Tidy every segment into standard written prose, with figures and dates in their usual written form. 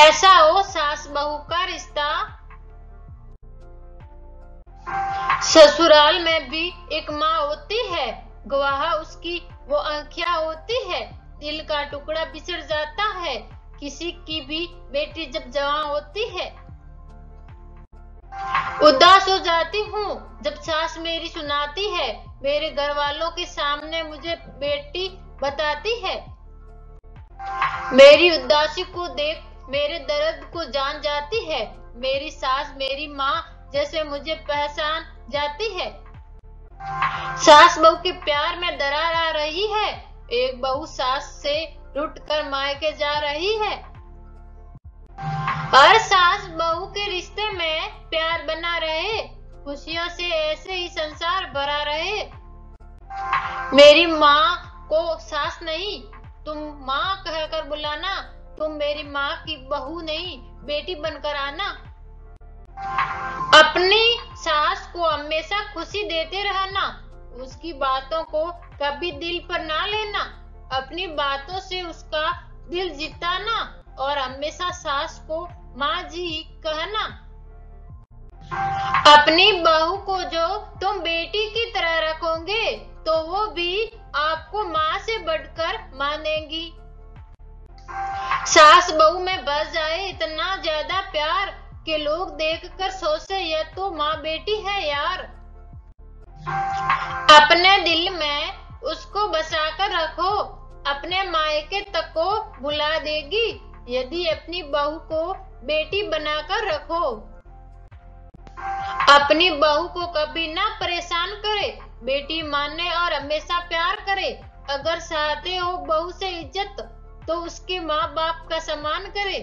कैसा हो सास बहू का रिश्ता, ससुराल में भी एक माँ होती है, गवाह उसकी वो आंखियाँ होती है। दिल का टुकड़ा बिछड़ जाता है, किसी की भी बेटी जब जवां होती है। उदास हो जाती हूँ जब सास मेरी सुनाती है, मेरे घर वालों के सामने मुझे बेटी बताती है। मेरी उदासी को देख मेरे दर्द को जान जाती है, मेरी सास मेरी माँ जैसे मुझे पहचान जाती है। सास बहू के प्यार में दरार आ रही है, एक बहू सास से रूठकर मायके जा रही है। और सास बहू के रिश्ते में प्यार बना रहे, खुशियों से ऐसे ही संसार भरा रहे। मेरी माँ को सास नहीं तुम माँ कहकर बुलाना, तुम मेरी माँ की बहू नहीं बेटी बनकर आना। अपनी सास को हमेशा खुशी देते रहना, उसकी बातों को कभी दिल पर ना लेना, अपनी बातों से उसका दिल जिताना और हमेशा सास को माँ जी कहना। अपनी बहू को जो तुम बेटी की तरह रखोगे तो वो भी आपको माँ से बढ़कर मानेगी। सास बहू में बस जाए इतना ज्यादा प्यार कि लोग देखकर सोचे यह तो माँ बेटी है यार। अपने दिल में उसको बसाकर रखो, अपने मायके तक को भुला देगी यदि अपनी बहू को बेटी बनाकर रखो। अपनी बहू को कभी ना परेशान करे, बेटी माने और हमेशा प्यार करे। अगर चाहते हो बहू से इज्जत तो उसके माँ बाप का सम्मान करे।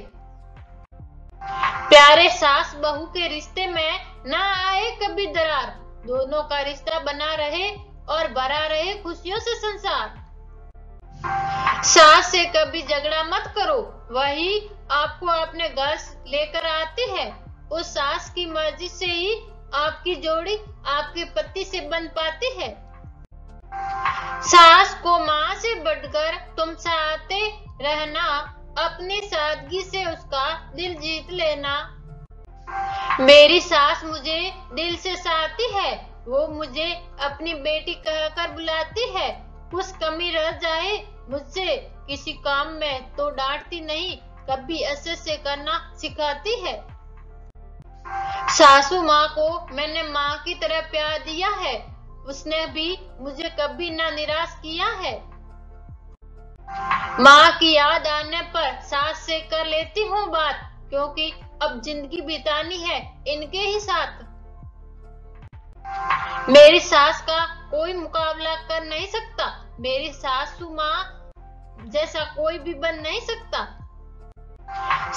प्यारे सास बहू के रिश्ते में ना आए कभी दरार, दोनों का रिश्ता बना रहे और भरा रहे खुशियों से संसार। सास से कभी झगड़ा मत करो, वही आपको अपने घर लेकर आती है। उस सास की मर्जी से ही आपकी जोड़ी आपके पति से बन पाती है। सास को माँ से बढ़कर तुम चाहते रहना, अपनी सादगी से उसका दिल जीत लेना। मेरी सास मुझे दिल से चाहती है, वो मुझे अपनी बेटी कहकर बुलाती है। कुछ कमी रह जाए मुझसे किसी काम में तो डांटती नहीं, कभी अच्छे से करना सिखाती है। सासू माँ को मैंने माँ की तरह प्यार दिया है, उसने भी मुझे कभी ना निराश किया है। माँ की याद आने पर सास से कर लेती हूँ बात, क्योंकि अब जिंदगी बितानी है इनके ही साथ। मेरी सास का कोई मुकाबला कर नहीं सकता, मेरी सासू माँ जैसा कोई भी बन नहीं सकता।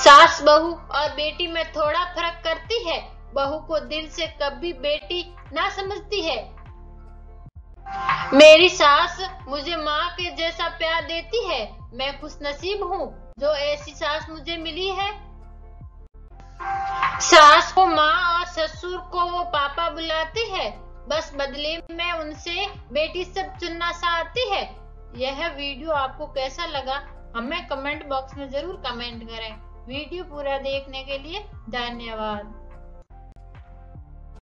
सास बहू और बेटी में थोड़ा फर्क करती है, बहू को दिल से कभी बेटी ना समझती है। मेरी सास मुझे माँ के जैसा प्यार देती है, मैं खुशनसीब हूँ जो ऐसी सास मुझे मिली है। सास को माँ और ससुर को वो पापा बुलाते हैं, बस बदले में उनसे बेटी सब चुनना चाहती है। यह वीडियो आपको कैसा लगा हमें कमेंट बॉक्स में जरूर कमेंट करें। वीडियो पूरा देखने के लिए धन्यवाद।